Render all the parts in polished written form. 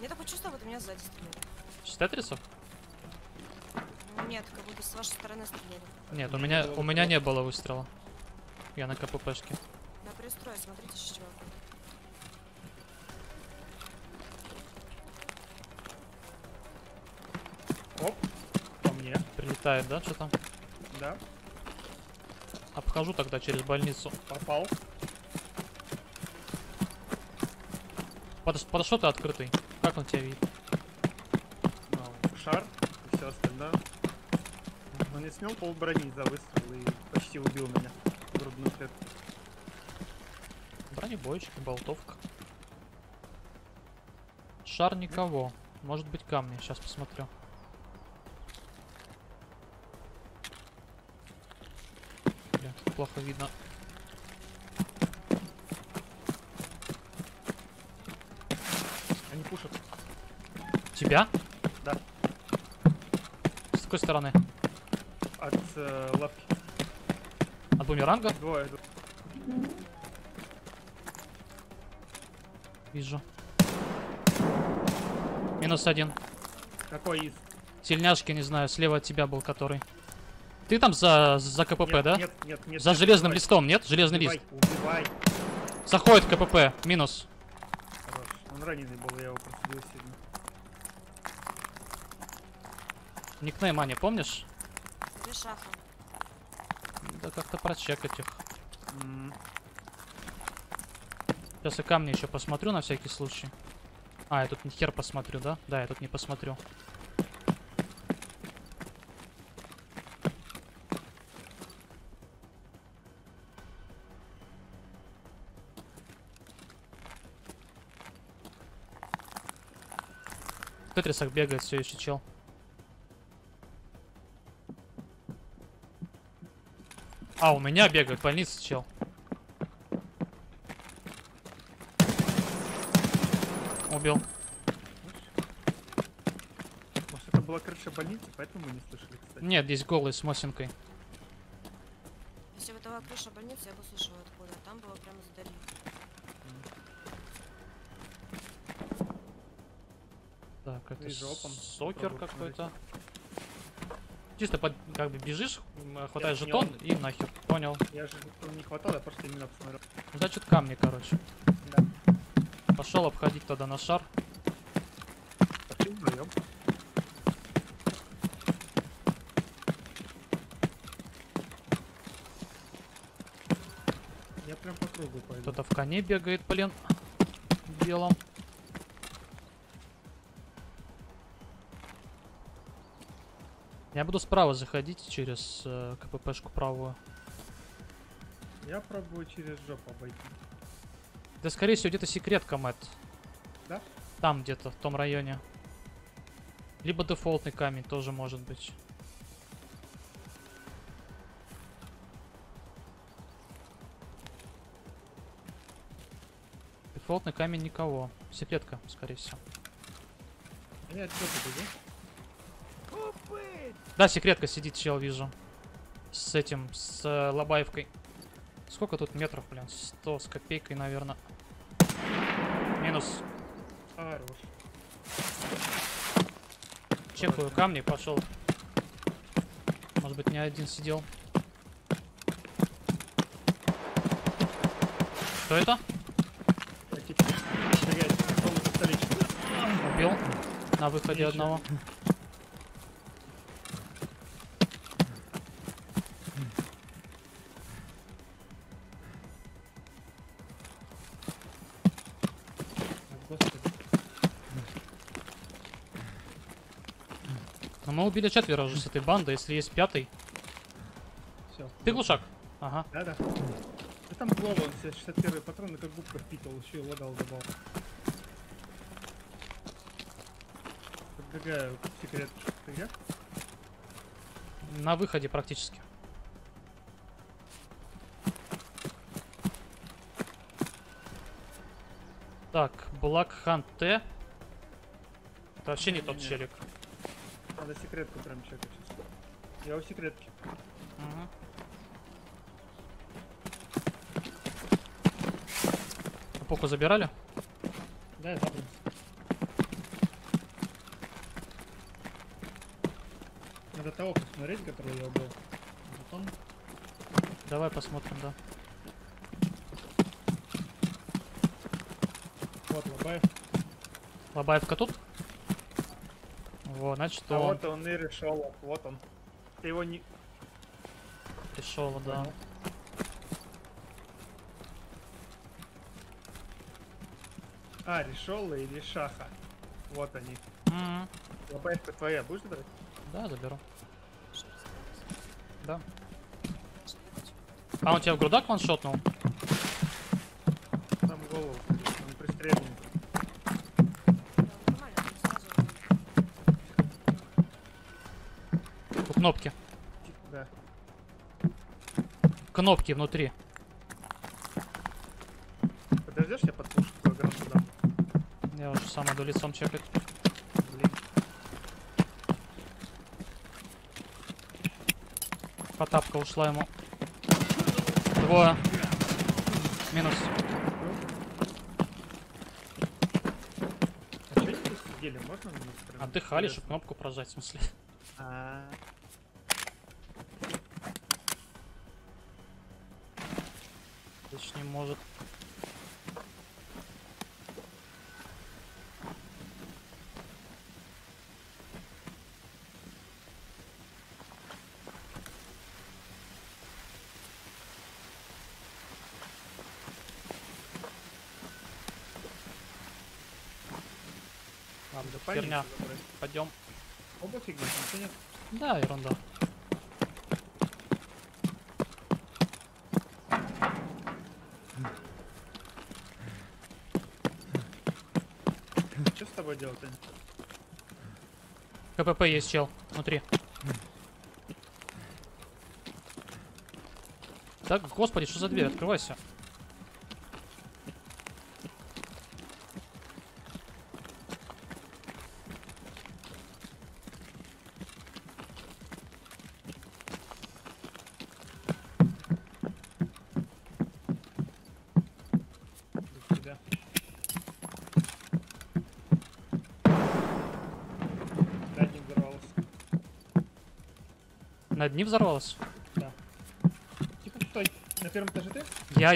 Мне такое чувство, вот у меня сзади стреляли. С Тетрисов? Нет, как будто с вашей стороны стреляли. Нет, у меня не было выстрела. Я на КППшке. На пристрой, смотрите, с чего. Оп, по мне. Прилетает, да, что там? Да. Обхожу тогда через больницу. Попал. Подошел ты открытый. Как он тебя видит? Шар и все остальное. Он не смел полброни за выстрел и почти убил меня. Грудную клетку. Бронебойчики, болтовка. Шар никого. Может быть, камни. Сейчас посмотрю. Плохо видно. Они пушат. Тебя? Да. С какой стороны? От лапки. От бумеранга? Двое. Вижу. Минус один. Какой из? Тельняшки, не знаю. Слева от тебя был который. Ты там за КПП, нет, да? Нет. За железным листом, нет? Железный убивай, лист. Убивай. Заходит КПП, минус. Хорош. Он раненый был, я его просудил сильно. Никнейм, Аня, помнишь? Решаха. Да как-то прочекать их. Сейчас и камни еще посмотрю на всякий случай. А, я тут не хер посмотрю, да? Да, я тут не посмотрю. В Тетрисах бегает все еще чел. А, у меня бегает в больнице чел. Убил. Может, это была крыша больницы, поэтому мы не слышали, кстати. Нет, здесь голый с Мосинкой. Если бы это была крыша больницы, я бы слышала откуда. Там было прямо за дверью. Так, это сокер какой-то. Чисто под, как бы бежишь, хватаешь жетон и нахер. Понял. Я же не хватал, я просто именно посмотрел. Значит камни, короче. Да. Пошел обходить тогда на шар. Пошли вдвоем. Я прям по кругу пойду. Кто-то в коне бегает, блин, белом. Я буду справа заходить через КППшку правую. Я пробую через жопу обойти. Да, скорее всего, где-то секретка, Мэтт. Да? Там где-то, в том районе. Либо дефолтный камень тоже может быть. Дефолтный камень никого. Секретка, скорее всего. Нет, да, секретка сидит, чел, вижу. С этим, с лобаевкой. Сколько тут метров, блин? 100 с копейкой, наверное. Минус. Хорош. Чекаю камни, пошел. Может быть, не один сидел. Кто это? Убил. На выходе одного. Мы убили четверо уже с этой банды, если есть пятый. Все. Ты глушак? Ага. Да. И там плова, он все 61 патрон, как губка впитал, еще и лодал добавил. Подбегаю к секретке. Ты где? На выходе практически. Так, Black Hunt T. Это вообще не тот челик. Надо секретку прям чекать. Я у секретки. Угу. Эпоху забирали? Да, я забрался. Надо того посмотреть, который я убил. Вот он. Давай посмотрим, да. Вот Лобаев. Лобаевка тут? Во, значит, а он... вот он и решил. Вот он. Ты его не... Решил, да. А, решила или шаха. Вот они. Лобаевка твоя, будешь забрать? Да, заберу. Да. А он тебя в грудак ваншотнул? Там голову, он пристрелил. У кнопки. Да. Кнопки внутри. Подождешь, я подпушу килограмм туда? Я уже сам иду лицом чекать. Потапка ушла ему. Двое. Минус. А что здесь сидели? Можно? Отдыхали, чтобы кнопку прожать, в смысле. Точнее, может. Херня. Пойдем. Оба фигня, ничего нет. Да, ерунда. Что с тобой делать, Аня? КПП есть, чел. Внутри. Так, господи, что за дверь? Открывайся. Над ним взорвалась? Да. Типа, стой. На первом этаже ты? Я.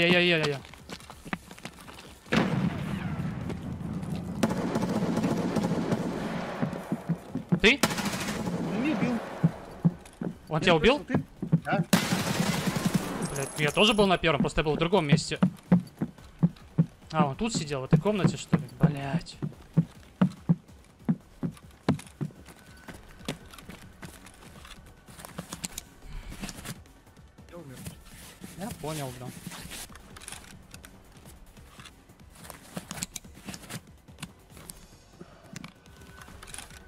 Ты? Он меня убил. Он тебя убил? Ты? Да. Блядь, я тоже был на первом, просто я был в другом месте. А, он тут сидел, в этой комнате, что ли? Блядь. Понял, да.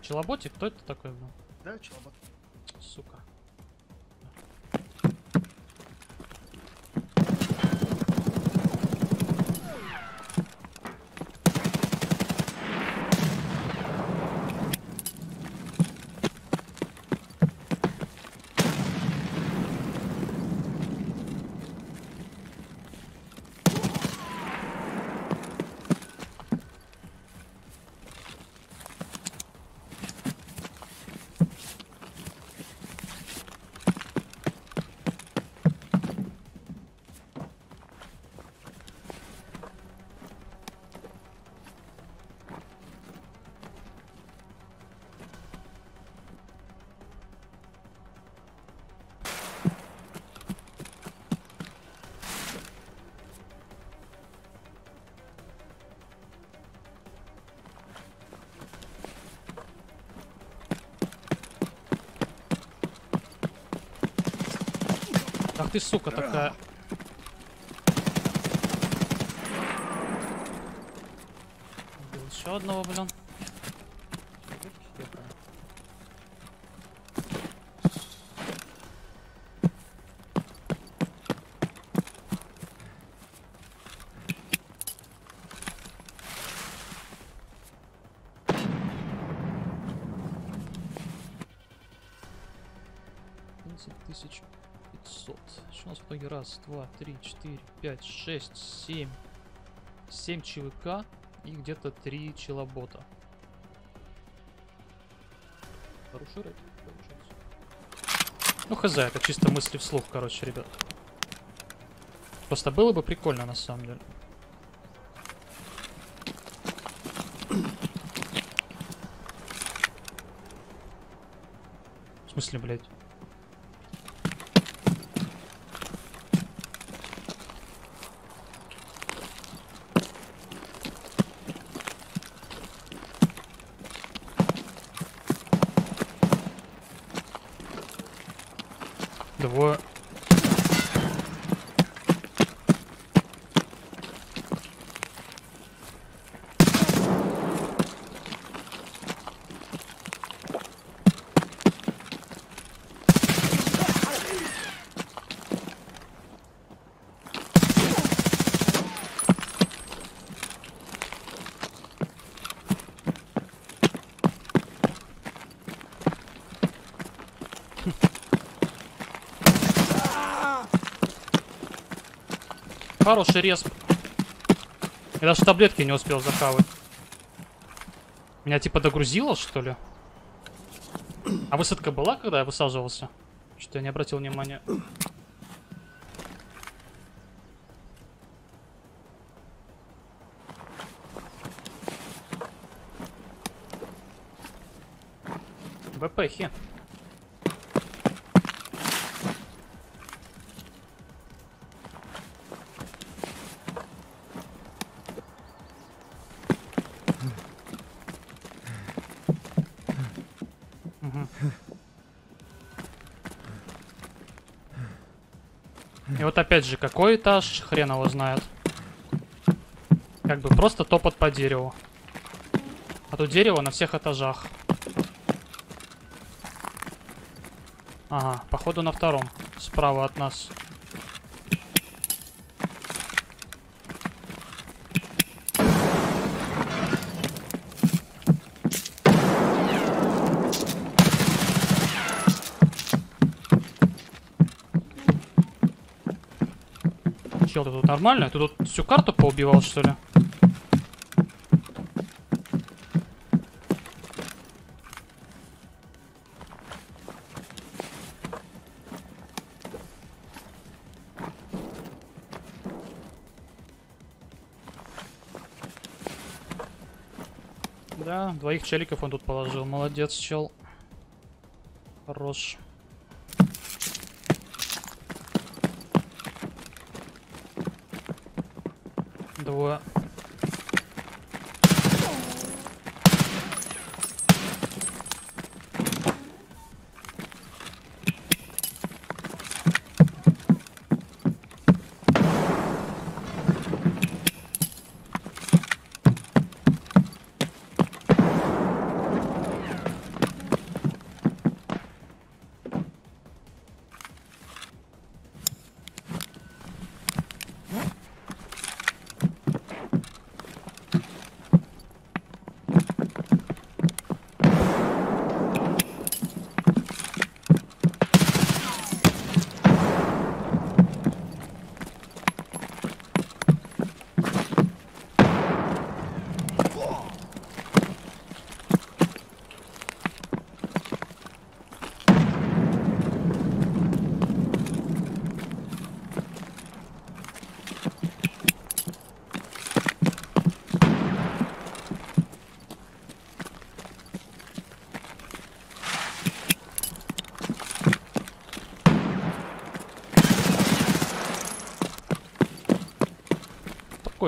Челоботик? Кто это такой был? Да, челобот. Сука. Ах ты, сука, такая. Убил еще одного, блин. Раз, два, три, четыре, пять, шесть, семь. 7 ЧВК и где-то 3 челобота. Хороший рейд получается. Ну хз, это чисто мысли вслух, короче, ребят. Просто было бы прикольно, на самом деле. В смысле, блядь? Двое. Хороший респ. Я даже таблетки не успел захавать. Меня типа догрузило, что ли? А высадка была, когда я высаживался? Что-то я не обратил внимания. БП-хи. И вот опять же, какой этаж, хрен его знает. Как бы просто топот по дереву. А то дерево на всех этажах. Ага, походу на втором, справа от нас. Ты тут нормально? Ты тут всю карту поубивал, что ли? Да, двоих челиков он тут положил. Молодец, чел. Хорош. Двое.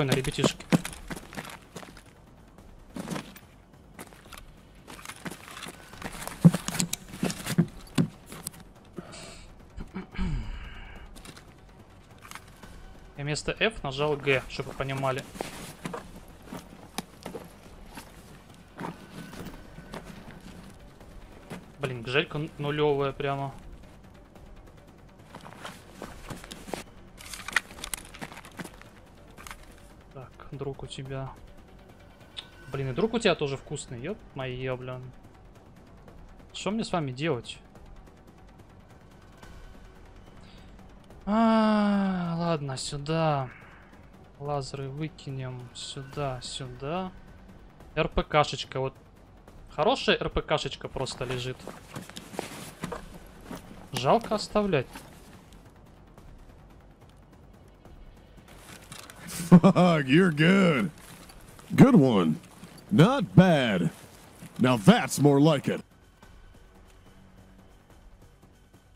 На ребятишки. Я вместо F нажал G, чтобы понимали. Блин, желька нулевая прямо. Друг у тебя. Блин, и друг у тебя тоже вкусный, ёп, моё, блин. Что мне с вами делать? Ладно, сюда. Лазеры выкинем. Сюда, сюда. РПКшечка, вот. Хорошая РПКшечка просто лежит. Жалко оставлять. Fuck, you're good. Good one. Not bad. Now that's more like it.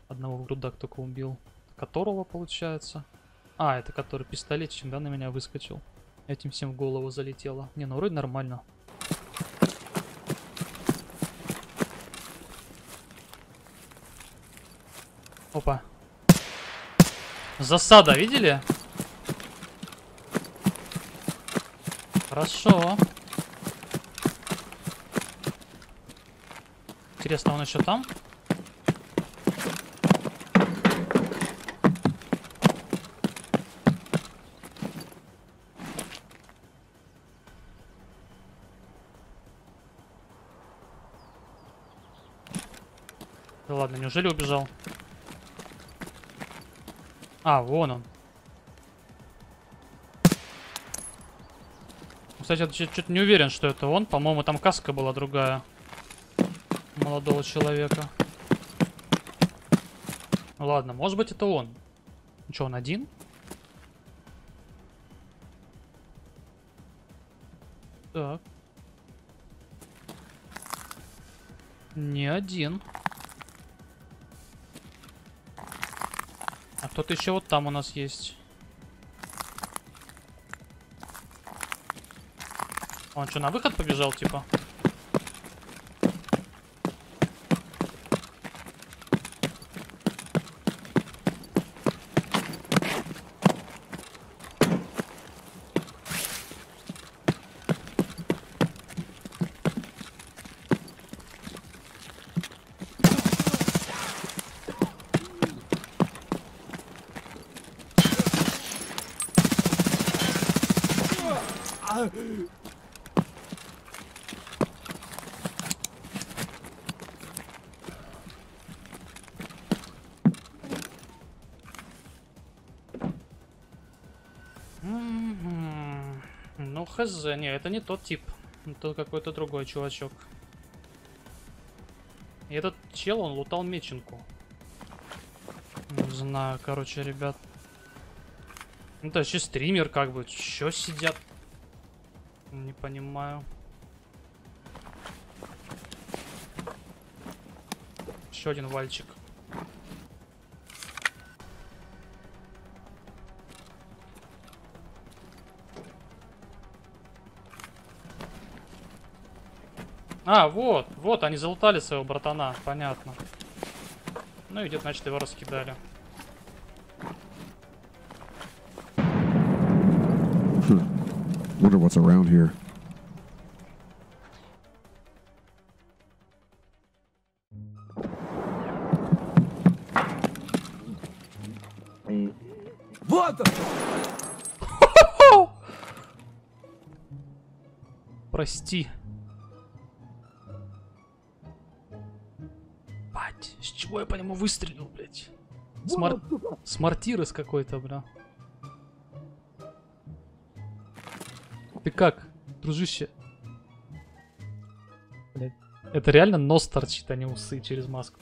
Одного грудак только убил. Которого, получается? А, это который пистолетчик, да, на меня выскочил. Этим всем в голову залетело. Не, ну вроде нормально. Опа. Засада, видели? Хорошо. Интересно, он еще там? Да ладно, неужели убежал? А, вон он. Кстати, я чуть не уверен, что это он. По-моему, там каска была другая. Молодого человека. Ладно, может быть, это он. Ну что, он один? Так. Не один. А кто-то еще вот там у нас есть. Он что, на выход побежал, типа? Ну хз, не, это не тот тип. Это какой-то другой чувачок. И этот чел, он лутал меченку. Не знаю, короче, ребят. Ну это вообще стример, как бы. Чё сидят? Не понимаю. Еще один вальчик. А, вот, вот, они залутали своего братана, понятно. Ну и где-то, значит, его раскидали. Wonder what's around here. Вот он! Прости. Бать, с чего я по нему выстрелил, блядь? Смартирос какой-то, бля. Ты как, дружище? Блядь. Это реально нос торчит, а не усы через маску.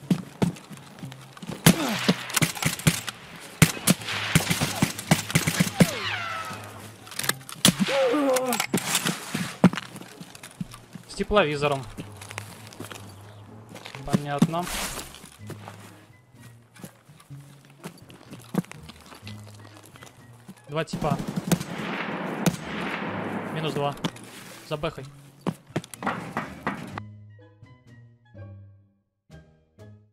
С тепловизором. Понятно. Два типа. Минус 2. Забэхай.